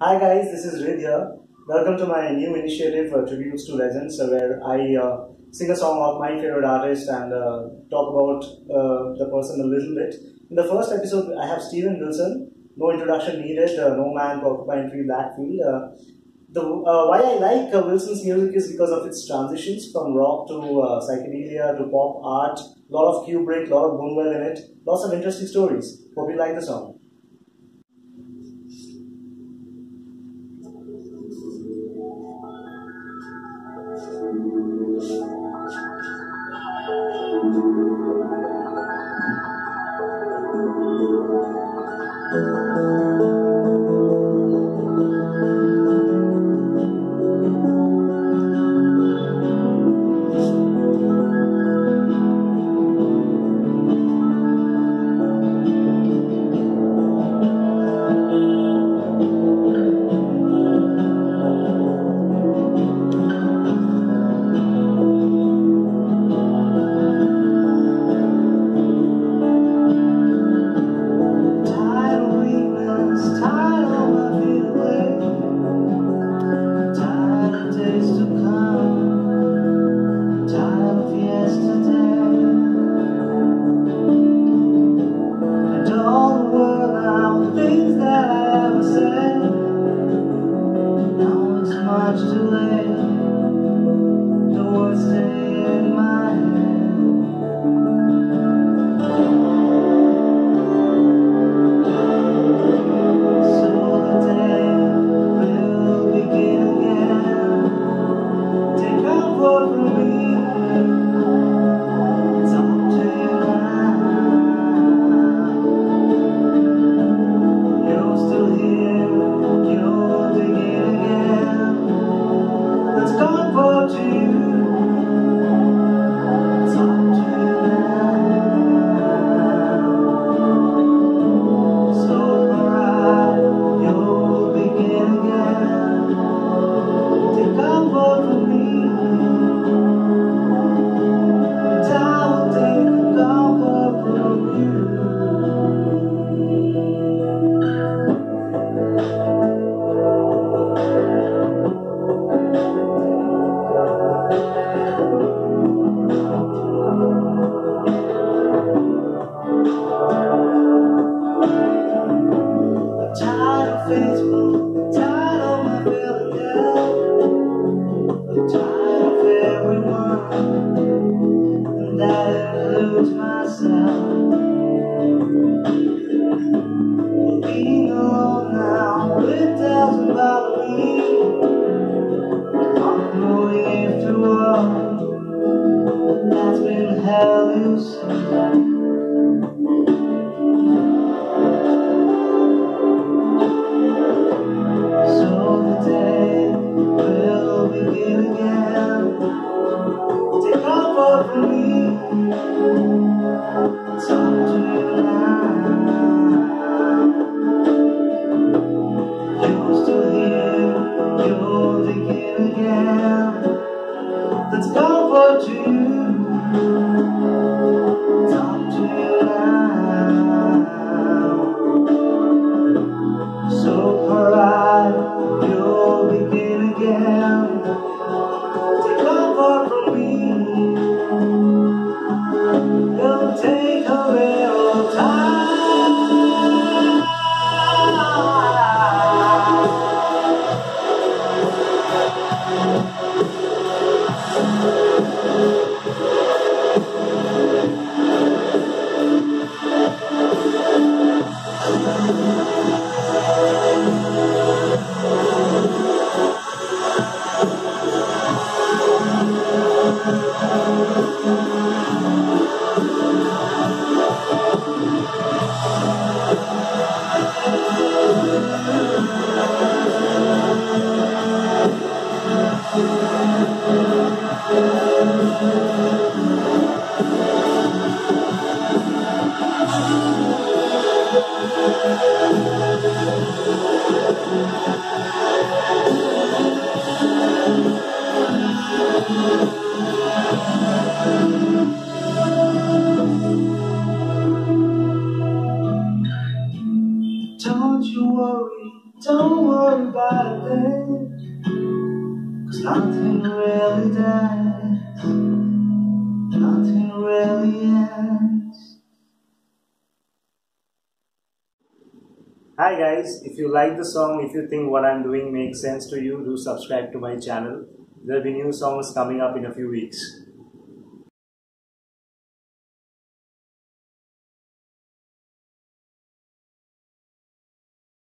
Hi guys, this is Rid here. Welcome to my new initiative, Tributes to Legends, where I sing a song of my favorite artist and talk about the person a little bit. In the first episode, I have Steven Wilson. No introduction needed. No Man, Porcupine Tree, Blackfield. Why I like Wilson's music is because of its transitions from rock to psychedelia to pop art. A lot of Kubrick, a lot of Bunuel in it. Lots of interesting stories. Hope you like the song. Don't you worry. Don't worry about a thing, 'cause nothing really dies, nothing really ends. Hi guys, if you like the song, if you think what I'm doing makes sense to you, do subscribe to my channel. There'll be new songs coming up in a few weeks.